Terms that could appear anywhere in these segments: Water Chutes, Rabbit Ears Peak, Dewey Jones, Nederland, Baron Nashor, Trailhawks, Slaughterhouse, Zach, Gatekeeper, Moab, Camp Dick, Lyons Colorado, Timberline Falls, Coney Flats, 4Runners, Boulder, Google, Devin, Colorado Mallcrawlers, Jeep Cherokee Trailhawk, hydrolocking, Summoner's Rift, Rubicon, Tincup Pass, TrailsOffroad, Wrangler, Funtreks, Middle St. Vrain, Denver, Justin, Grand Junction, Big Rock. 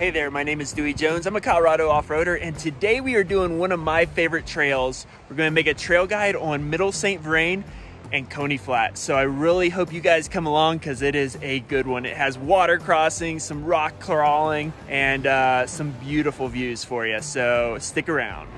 Hey there, my name is Dewey Jones. I'm a Colorado off-roader, and today we are doing one of my favorite trails. We're gonna make a trail guide on Middle St. Vrain and Coney Flats. So I really hope you guys come along because it is a good one. It has water crossing, some rock crawling, and some beautiful views for you. So stick around.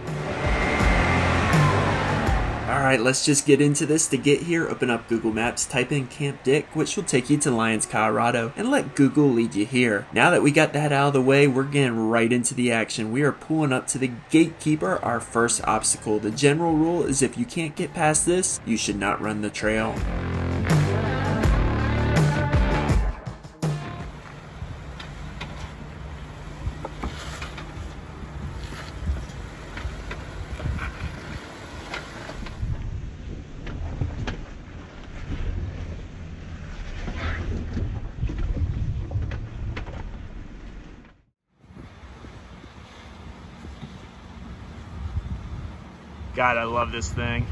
All right, let's just get into this. To get here, open up Google Maps, type in Camp Dick, which will take you to Lyons, Colorado, and let Google lead you here. Now that we got that out of the way, we're getting right into the action. We are pulling up to the gatekeeper, our first obstacle. The general rule is if you can't get past this, you should not run the trail. God, I love this thing.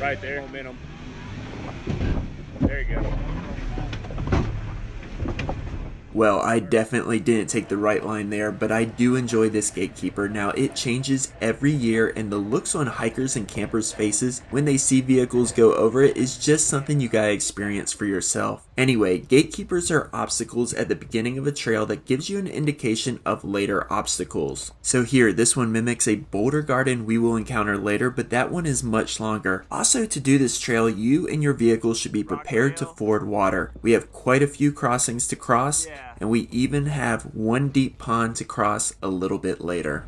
Right there. Momentum. There you go. Well, I definitely didn't take the right line there, but I do enjoy this gatekeeper. Now, it changes every year, and the looks on hikers and campers' faces when they see vehicles go over it is just something you gotta experience for yourself. Anyway, gatekeepers are obstacles at the beginning of a trail that gives you an indication of later obstacles. So here, this one mimics a boulder garden we will encounter later, but that one is much longer. Also, to do this trail, you and your vehicle should be prepared to ford water. We have quite a few crossings to cross. Yeah. And we even have one deep pond to cross a little bit later.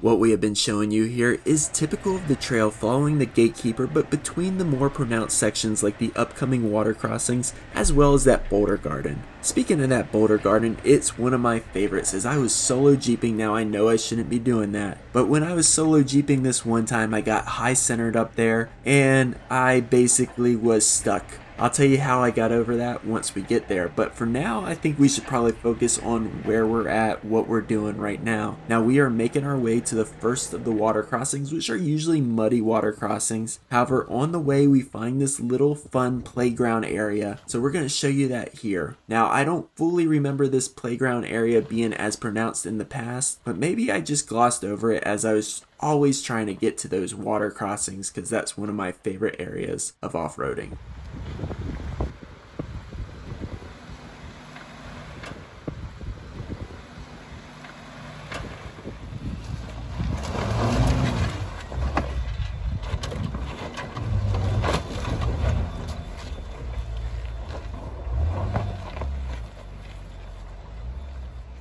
What we have been showing you here is typical of the trail following the gatekeeper, but between the more pronounced sections like the upcoming water crossings as well as that boulder garden. Speaking of that boulder garden, it's one of my favorites. As I was solo jeeping, now I know I shouldn't be doing that, but when I was solo jeeping this one time, I got high centered up there and I basically was stuck. I'll tell you how I got over that once we get there, but for now I think we should probably focus on where we're at, what we're doing right now. Now we are making our way to the first of the water crossings, which are usually muddy water crossings. However, on the way we find this little fun playground area, so we're going to show you that here. Now I don't fully remember this playground area being as pronounced in the past, but maybe I just glossed over it as I was always trying to get to those water crossings because that's one of my favorite areas of off-roading.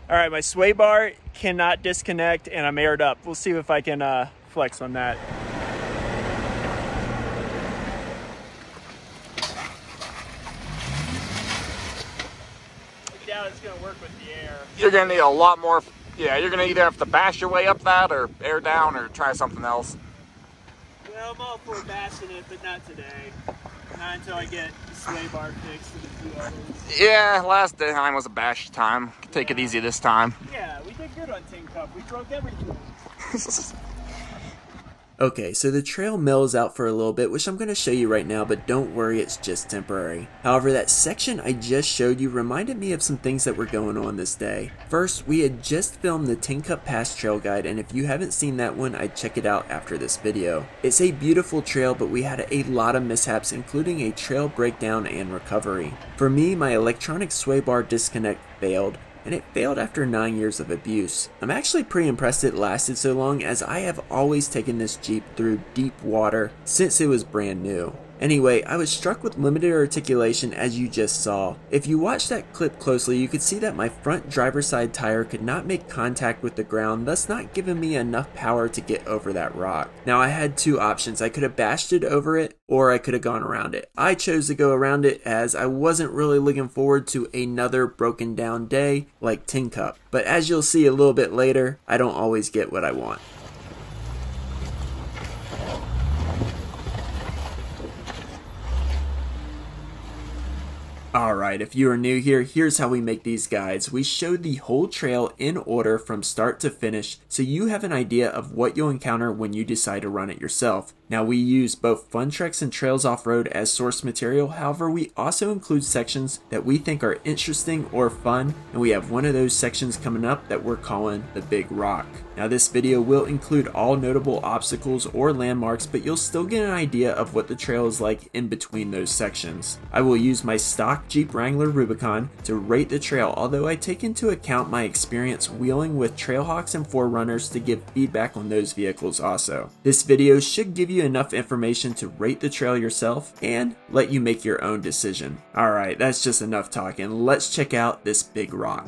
All right, my sway bar cannot disconnect and I'm aired up. We'll see if I can flex on that. I doubt it's gonna work with the air. You're gonna need a lot more, yeah, you're gonna either have to bash your way up that or air down or try something else. Well, I'm all for bashing it, but not today. Not until I get the sway bar fixed in a few hours. Yeah, last time was a bash time. Take it easy this time. Yeah, we did good on Tincup. We broke everything. Okay, so the trail mellows out for a little bit, which I'm going to show you right now, but don't worry, it's just temporary. However, that section I just showed you reminded me of some things that were going on this day. First, we had just filmed the Tincup Pass trail guide, and if you haven't seen that one, I'd check it out after this video. It's a beautiful trail, but we had a lot of mishaps, including a trail breakdown and recovery. For me, my electronic sway bar disconnect failed, and it failed after 9 years of abuse. I'm actually pretty impressed it lasted so long, as I have always taken this Jeep through deep water since it was brand new. Anyway, I was struck with limited articulation as you just saw. If you watch that clip closely, you could see that my front driver's side tire could not make contact with the ground, thus not giving me enough power to get over that rock. Now I had two options. I could have bashed it over it, or I could have gone around it. I chose to go around it as I wasn't really looking forward to another broken down day like Tincup. But as you'll see a little bit later, I don't always get what I want. Alright, if you are new here, here's how we make these guides. We show the whole trail in order from start to finish, so you have an idea of what you'll encounter when you decide to run it yourself. Now we use both Funtreks and Trails Off-Road as source material, however we also include sections that we think are interesting or fun, and we have one of those sections coming up that we're calling the Big Rock. Now this video will include all notable obstacles or landmarks, but you'll still get an idea of what the trail is like in between those sections. I will use my stock Jeep Wrangler Rubicon to rate the trail, although I take into account my experience wheeling with Trailhawks and 4Runners to give feedback on those vehicles also. This video should give you enough information to rate the trail yourself and let you make your own decision. Alright, that's just enough talking. Let's check out this Big Rock.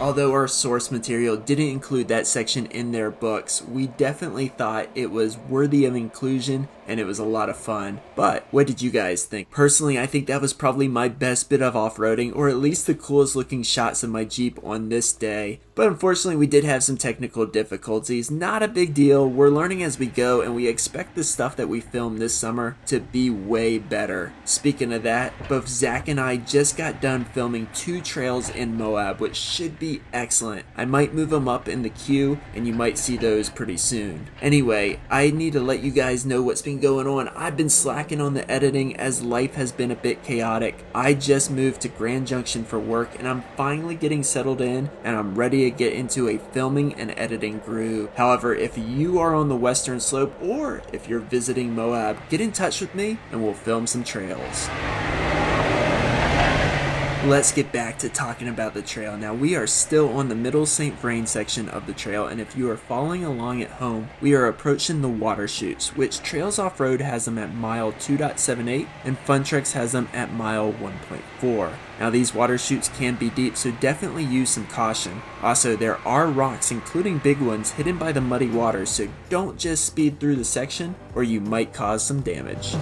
Although our source material didn't include that section in their books, we definitely thought it was worthy of inclusion and it was a lot of fun. But what did you guys think? Personally, I think that was probably my best bit of off-roading, or at least the coolest looking shots of my Jeep on this day. But unfortunately, we did have some technical difficulties. Not a big deal. We're learning as we go, and we expect the stuff that we filmed this summer to be way better. Speaking of that, both Zach and I just got done filming two trails in Moab, which should be excellent. I might move them up in the queue and you might see those pretty soon. Anyway, I need to let you guys know what's been going on. I've been slacking on the editing as life has been a bit chaotic. I just moved to Grand Junction for work and I'm finally getting settled in and I'm ready to get into a filming and editing groove. However, if you are on the western slope or if you're visiting Moab, get in touch with me and we'll film some trails. Let's get back to talking about the trail. Now we are still on the Middle St. Vrain section of the trail, and if you are following along at home, we are approaching the water chutes, which Trails Off-Road has them at mile 2.78 and Funtreks has them at mile 1.4. Now these water chutes can be deep, so definitely use some caution. Also, there are rocks, including big ones, hidden by the muddy water, so don't just speed through the section or you might cause some damage.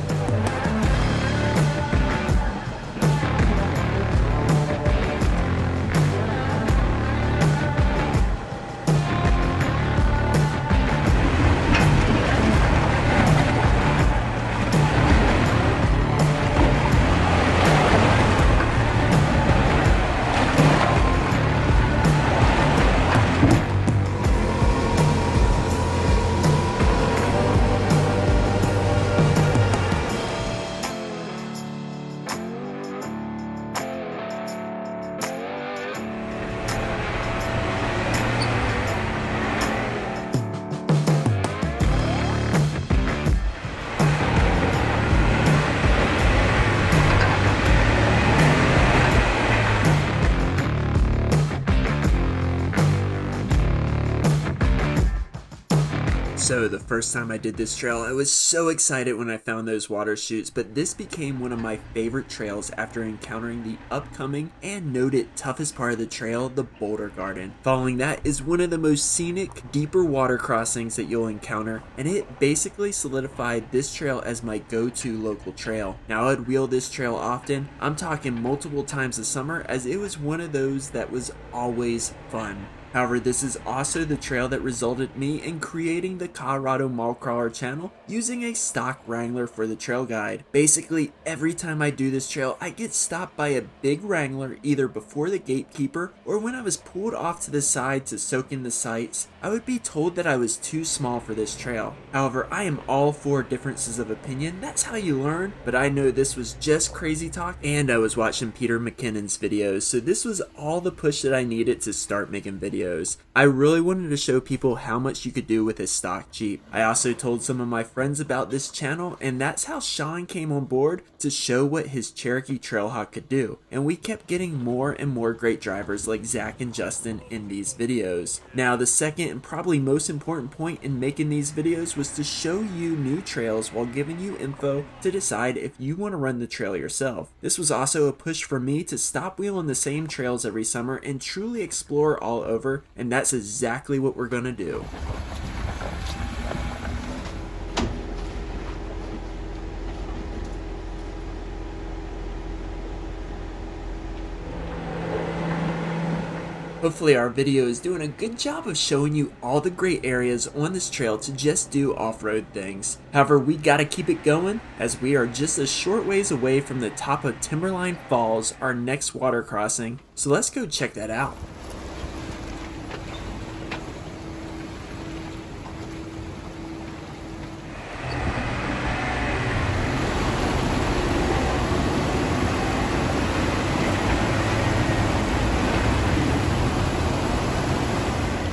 So the first time I did this trail, I was so excited when I found those water chutes, but this became one of my favorite trails after encountering the upcoming and noted toughest part of the trail, the Boulder Garden. Following that is one of the most scenic, deeper water crossings that you'll encounter, and it basically solidified this trail as my go-to local trail. Now I'd wheel this trail often, I'm talking multiple times a summer, as it was one of those that was always fun. However, this is also the trail that resulted me in creating the Colorado Mallcrawler channel using a stock Wrangler for the trail guide. Basically, every time I do this trail, I get stopped by a big Wrangler either before the gatekeeper or when I was pulled off to the side to soak in the sights. I would be told that I was too small for this trail. However, I am all for differences of opinion, that's how you learn, but I know this was just crazy talk and I was watching Peter McKinnon's videos, so this was all the push that I needed to start making videos. I really wanted to show people how much you could do with a stock Jeep. I also told some of my friends about this channel, and that's how Sean came on board to show what his Cherokee Trailhawk could do. And we kept getting more and more great drivers like Zach and Justin in these videos. Now, the second and probably most important point in making these videos was to show you new trails while giving you info to decide if you want to run the trail yourself. This was also a push for me to stop wheeling the same trails every summer and truly explore all over. And that's exactly what we're gonna do. Hopefully our video is doing a good job of showing you all the great areas on this trail to just do off-road things. However, we gotta keep it going as we are just a short ways away from the top of Timberline Falls, our next water crossing. So let's go check that out.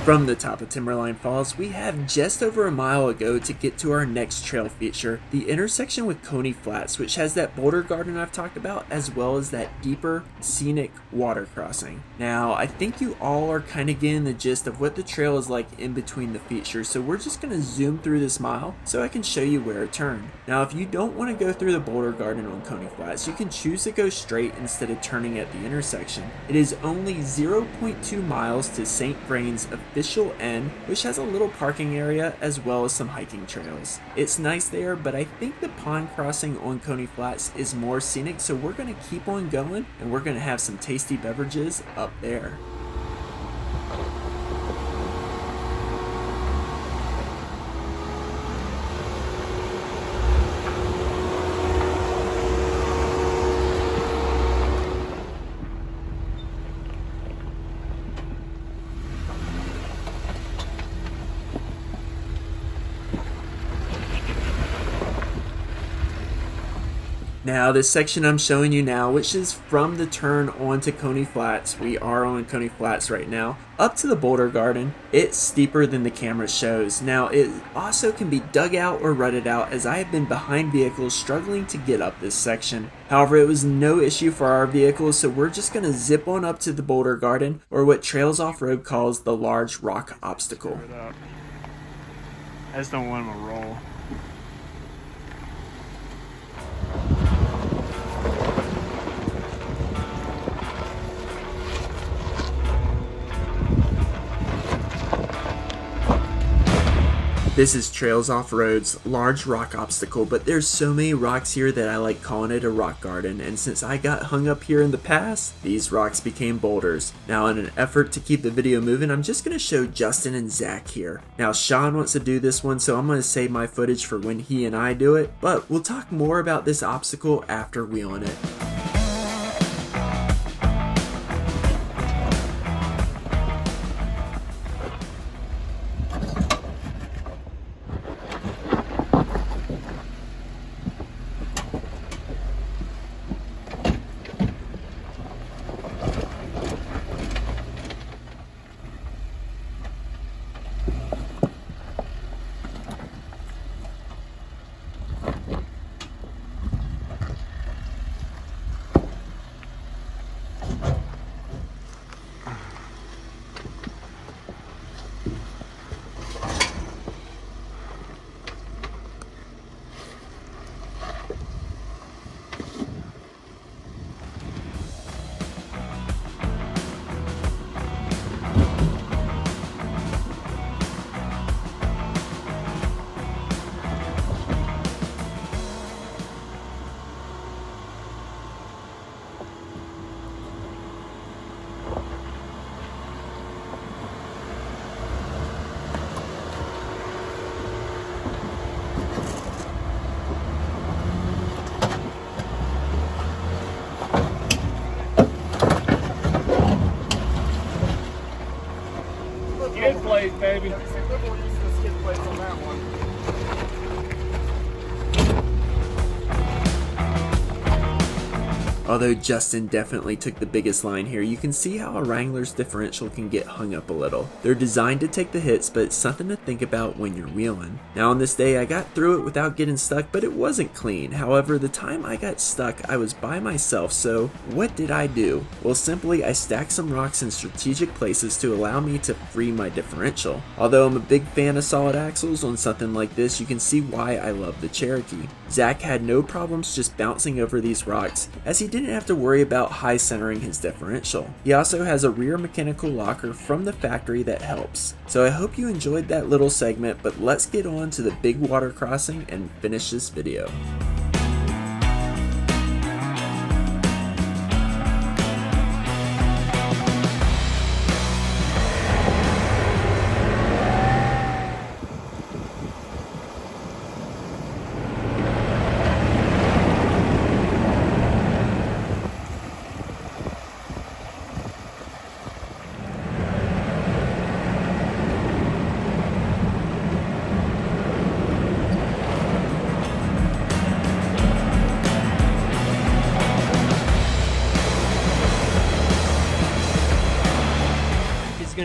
From the top of Timberline Falls, we have just over a mile ago to get to our next trail feature, the intersection with Coney Flats, which has that Boulder Garden I've talked about, as well as that deeper, scenic water crossing. Now, I think you all are kind of getting the gist of what the trail is like in between the features, so we're just going to zoom through this mile so I can show you where to turn. Now, if you don't want to go through the Boulder Garden on Coney Flats, you can choose to go straight instead of turning at the intersection. It is only 0.2 miles to St. Vrain's official end, which has a little parking area as well as some hiking trails. It's nice there, but I think the pond crossing on Coney Flats is more scenic, so we're going to keep on going and we're going to have some tasty beverages up there. Now, this section I'm showing you now, which is from the turn onto Coney Flats, we are on Coney Flats right now, up to the Boulder Garden, it's steeper than the camera shows. Now, it also can be dug out or rutted out, as I have been behind vehicles struggling to get up this section. However, it was no issue for our vehicles, so we're just going to zip on up to the Boulder Garden, or what Trails Off-Road calls the large rock obstacle. I just don't want them to roll. This is Trails Off-Road's large rock obstacle, but there's so many rocks here that I like calling it a rock garden, and since I got hung up here in the past, these rocks became boulders. Now, in an effort to keep the video moving, I'm just going to show Justin and Zach here. Now, Sean wants to do this one, so I'm going to save my footage for when he and I do it, but we'll talk more about this obstacle after wheeling it. plate, baby. Yeah, we're used to skid plates on that one. Although Justin definitely took the biggest line here, you can see how a Wrangler's differential can get hung up a little. They're designed to take the hits, but it's something to think about when you're wheeling. Now on this day, I got through it without getting stuck, but it wasn't clean. However, the time I got stuck, I was by myself, so what did I do? Well, simply, I stacked some rocks in strategic places to allow me to free my differential. Although I'm a big fan of solid axles on something like this, you can see why I love the Cherokee. Zach had no problems just bouncing over these rocks, as he didn't have to worry about high centering his differential. He also has a rear mechanical locker from the factory that helps. So I hope you enjoyed that little segment, but let's get on to the big water crossing and finish this video.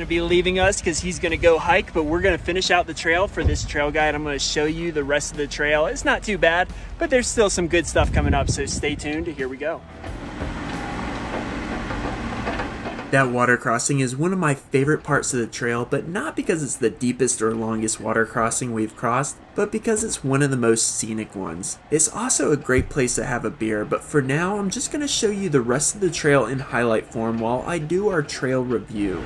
Be leaving us because he's going to go hike, but we're going to finish out the trail for this trail guide. I'm going to show you the rest of the trail. It's not too bad, but there's still some good stuff coming up, so stay tuned. Here we go. That water crossing is one of my favorite parts of the trail, but not because it's the deepest or longest water crossing we've crossed, but because it's one of the most scenic ones. It's also a great place to have a beer, but for now, I'm just going to show you the rest of the trail in highlight form while I do our trail review.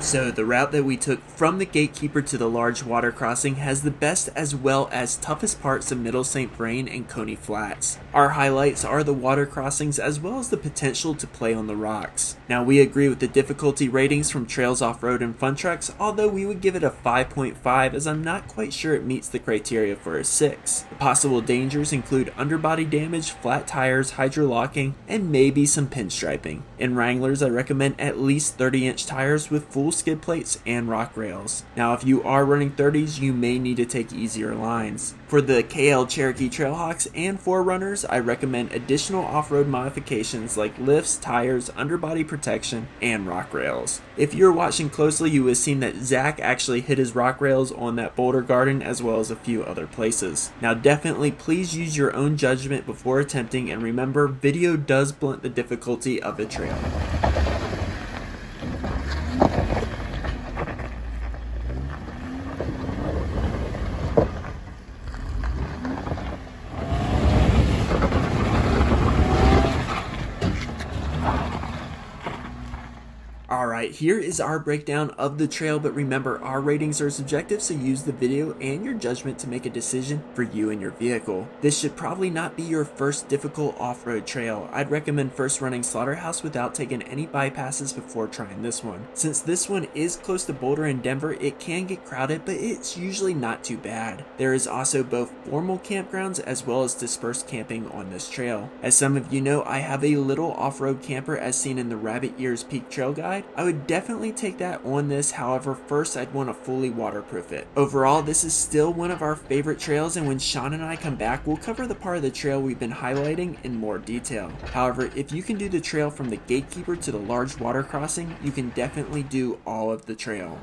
So the route that we took from the gatekeeper to the large water crossing has the best as well as toughest parts of Middle St. Vrain and Coney Flats. Our highlights are the water crossings as well as the potential to play on the rocks. Now we agree with the difficulty ratings from Trails Off-Road and Funtreks, although we would give it a 5.5 as I'm not quite sure it meets the criteria for a 6. The possible dangers include underbody damage, flat tires, hydrolocking, and maybe some pinstriping. In Wranglers, I recommend at least 30-inch tires with full skid plates and rock rails. Now if you are running 30s, you may need to take easier lines. For the KL Cherokee Trailhawks and 4Runners, I recommend additional off-road modifications like lifts, tires, underbody protection, and rock rails. If you're watching closely, you would have seen that Zach actually hit his rock rails on that Boulder garden as well as a few other places. Now definitely please use your own judgment before attempting, and remember, video does blunt the difficulty of the trail. Alright, here is our breakdown of the trail, but remember, our ratings are subjective, so use the video and your judgment to make a decision for you and your vehicle. This should probably not be your first difficult off-road trail. I'd recommend first running Slaughterhouse without taking any bypasses before trying this one. Since this one is close to Boulder and Denver, it can get crowded, but it's usually not too bad. There is also both formal campgrounds as well as dispersed camping on this trail. As some of you know, I have a little off-road camper as seen in the Rabbit Ears Peak trail guide. I would definitely take that on this, however first I'd want to fully waterproof it. Overall, this is still one of our favorite trails, and when Sean and I come back, we'll cover the part of the trail we've been highlighting in more detail. However, if you can do the trail from the gatekeeper to the large water crossing, you can definitely do all of the trail.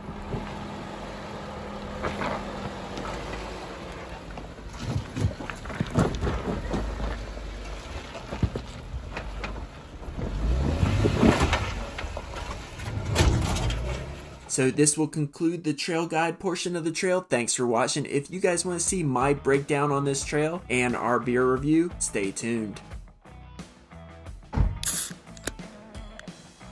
So this will conclude the trail guide portion of the trail. Thanks for watching. If you guys want to see my breakdown on this trail and our beer review, stay tuned.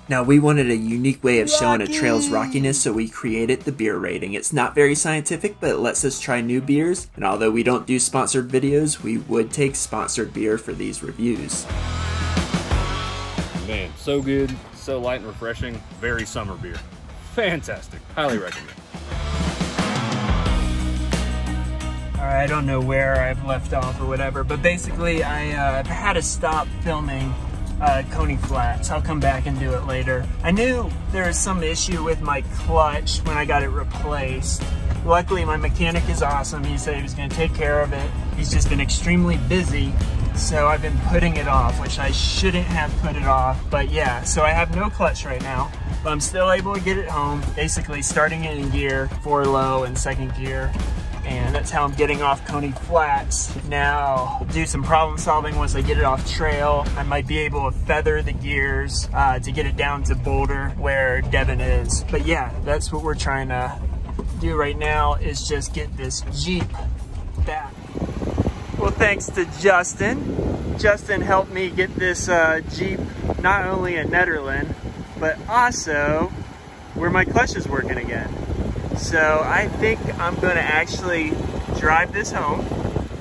Now we wanted a unique way of showing a trail's rockiness, so we created the beer rating. It's not very scientific, but it lets us try new beers. And although we don't do sponsored videos, we would take sponsored beer for these reviews. Man, so good, so light and refreshing, very summer beer. Fantastic. Highly recommend. Alright, I don't know where I've left off or whatever, but basically I've had to stop filming Coney Flats. I'll come back and do it later. I knew there was some issue with my clutch when I got it replaced. Luckily, my mechanic is awesome. He said he was going to take care of it. He's just been extremely busy, so I've been putting it off, which I shouldn't have put it off. But yeah, so I have no clutch right now, but I'm still able to get it home, basically starting it in gear, 4 low and 2nd gear. And that's how I'm getting off Coney Flats. Now, I'll do some problem solving once I get it off trail. I might be able to feather the gears to get it down to Boulder where Devin is. But yeah, that's what we're trying to do right now, is just get this Jeep back. Well, thanks to Justin. Justin helped me get this Jeep, not only in Nederland, but also where my clutch is working again. So I think I'm gonna actually drive this home.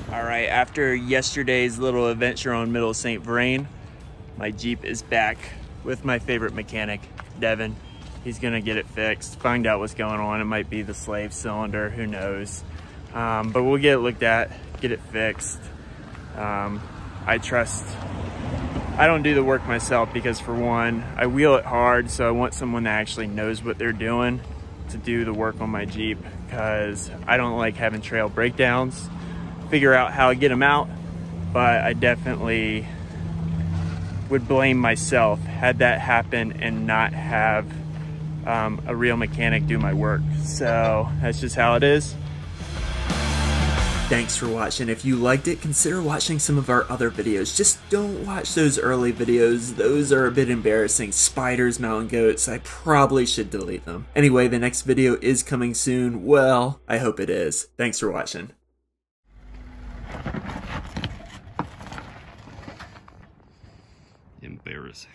All right, after yesterday's little adventure on Middle St. Vrain, my Jeep is back with my favorite mechanic, Devin. He's gonna get it fixed, find out what's going on. It might be the slave cylinder, who knows? But we'll get it looked at, get it fixed. I trust, I don't do the work myself because, for one, I wheel it hard, so I want someone that actually knows what they're doing to do the work on my Jeep, because I don't like having trail breakdowns, figure out how to get them out. But I definitely would blame myself had that happen and not have a real mechanic do my work. So that's just how it is. Thanks for watching. If you liked it, consider watching some of our other videos. Just don't watch those early videos. Those are a bit embarrassing. Spiders, mountain goats, I probably should delete them. Anyway, the next video is coming soon. Well, I hope it is. Thanks for watching. Embarrassing.